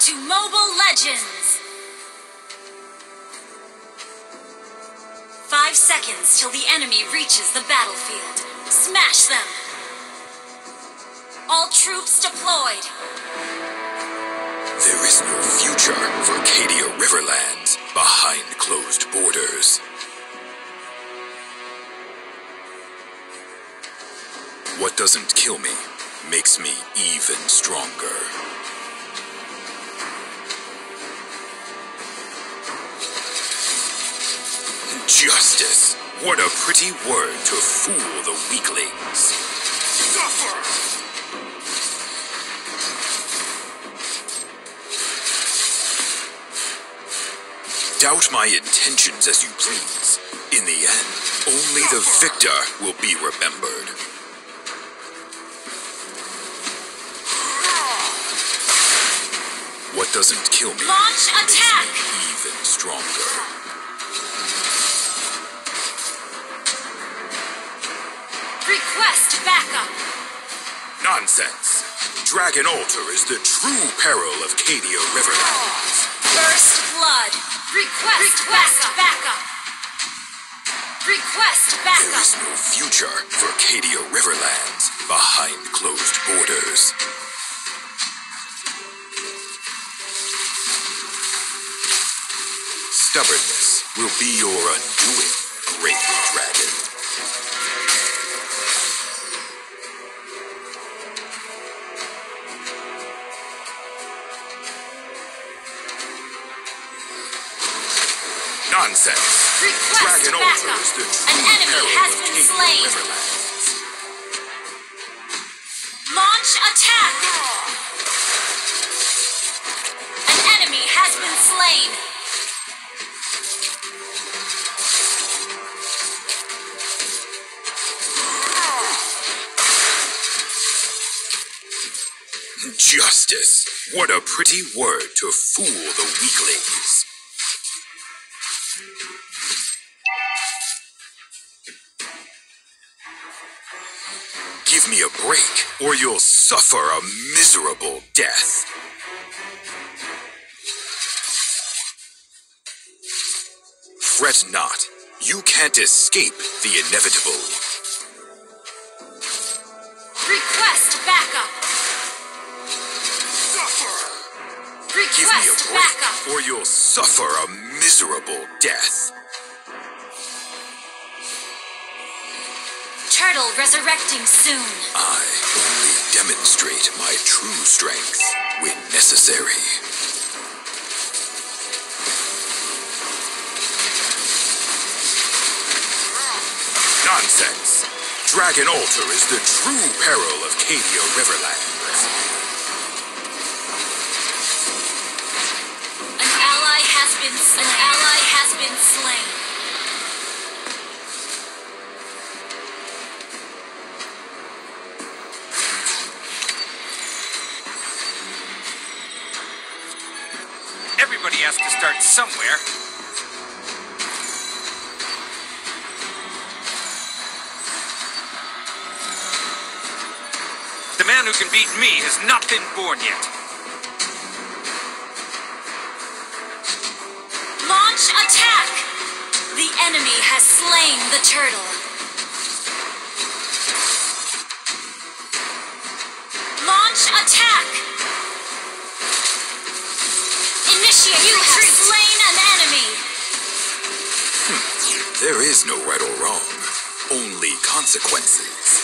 to Mobile Legends. 5 seconds till the enemy reaches the battlefield. Smash them. All troops deployed. There is no future for Cadia Riverlands behind closed borders. What doesn't kill me makes me even stronger. Justice! What a pretty word to fool the weaklings. Suffer! Doubt my intentions as you please. In the end, only the victor will be remembered. What doesn't kill me launch attack makes me even stronger. Request backup. Nonsense. Dragon Altar is the true peril of Cadia Riverlands. First blood. Request backup. Request backup. There is no future for Cadia Riverlands behind closed borders. Stubbornness will be your undoing, great dragon. Nonsense! Request backup! An enemy has been slain! Launch attack! An enemy has been slain! Justice! What a pretty word to fool the weaklings. Give me a break, or you'll suffer a miserable death. Fret not. You can't escape the inevitable. Request backup. Give me a break, or you'll suffer a miserable death. Turtle resurrecting soon. I only demonstrate my true strength when necessary. Nonsense! Dragon Altar is the true peril of Cadia Riverlands. An ally has been slain. Everybody has to start somewhere. The man who can beat me has not been born yet. Attack! The enemy has slain the turtle. Launch attack! Initiate retreat! You have slain an enemy! There is no right or wrong, only consequences.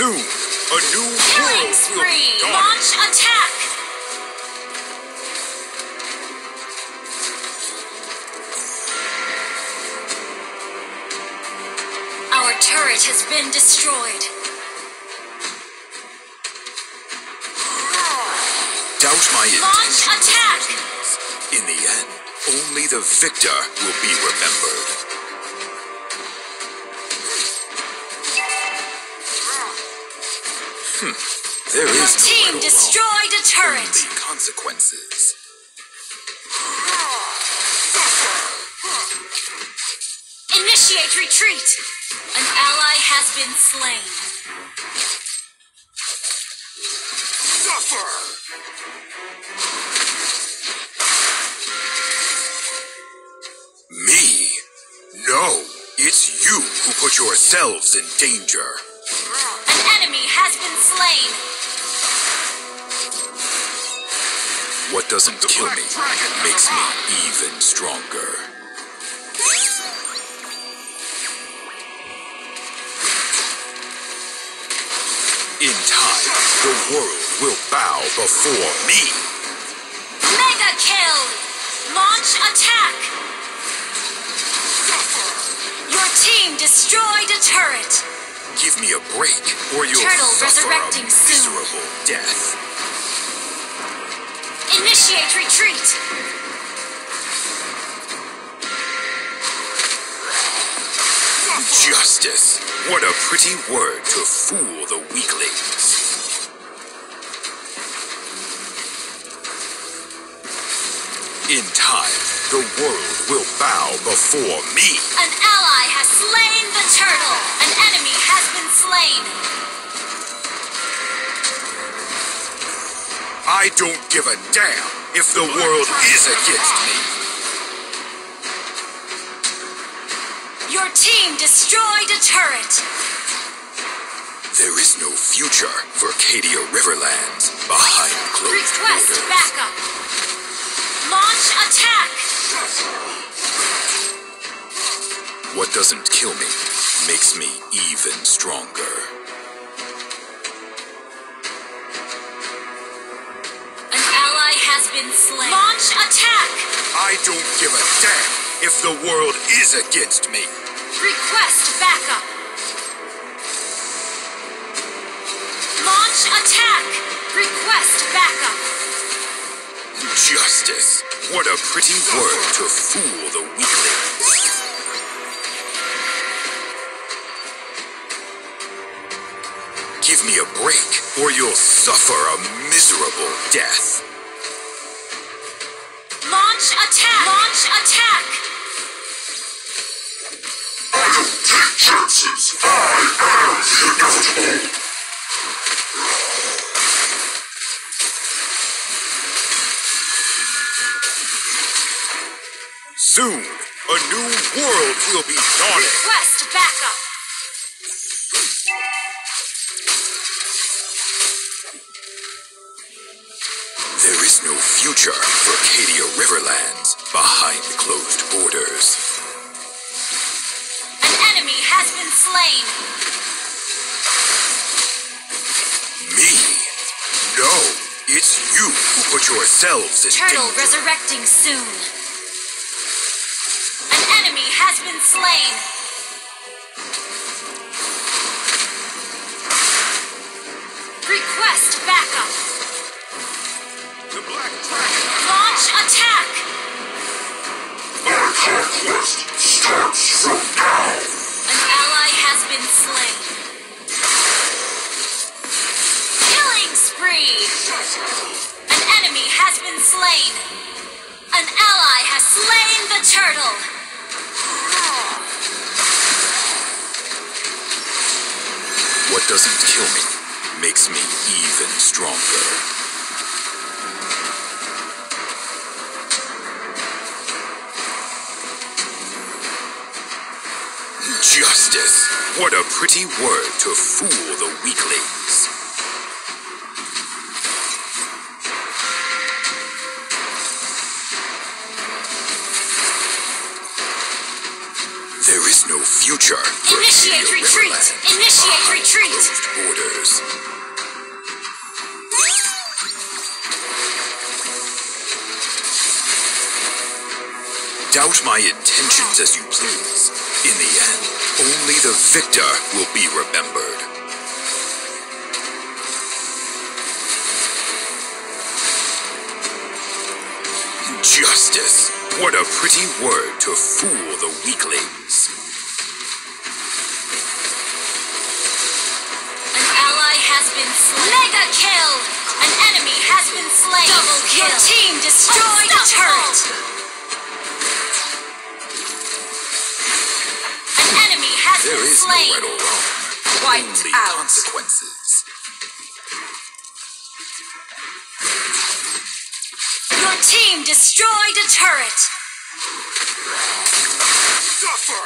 Soon! A new killing spree! Launch attack! Our turret has been destroyed. Doubt my intentions. Launch attack! In the end, only the victor will be remembered. There is your team destroyed a turret. Only consequences. Initiate retreat. An ally has been slain. suffer! Me? No, it's you who put yourselves in danger. An enemy has been slain. What doesn't kill me makes me even stronger. In time, the world will bow before me. Mega kill! Launch attack! Your team destroyed a turret. Give me a break, or you'll suffer a miserable death. Initiate retreat. Justice. What a pretty word to fool the weaklings. In time, the world will bow before me. An ally has slain the turtle. An enemy has been slain. I don't give a damn if the world is against me. Your team destroyed a turret. There is no future for Cadia Riverlands behind closed doors. Request backup. Launch attack! What doesn't kill me makes me even stronger. An ally has been slain. Launch attack! I don't give a damn if the world is against me. Request backup. Launch attack! Request backup. Justice. What a pretty word to fool the weaklings. Give me a break, or you'll suffer a miserable death. Launch attack! Launch attack! I don't take chances! I am inevitable! Soon, a new world will be dawning. Request backup. There is no future for Cadia Riverlands behind closed borders. An enemy has been slain. Me? No, it's you who put yourselves in danger. Turtle resurrecting soon. Has been slain. Request backup. The Black Dragon. Launch attack. Our conquest starts from now. An ally has been slain. Killing spree. An enemy has been slain. An ally has slain the turtle. What doesn't kill me makes me even stronger. Justice. What a pretty word to fool the weaklings. There is no future for Initiate retreat! Initiate retreat! Closed borders. Doubt my intentions as you please. In the end, only the victor will be remembered. Justice. What a pretty word to fool the weaklings. An ally has been slain. Mega kill! An enemy has been slain. Double kill! Your team destroyed a turret! An enemy has been slain. There is no right or wrong. Wiped out. Consequences. Your team destroyed a turret! Suffer!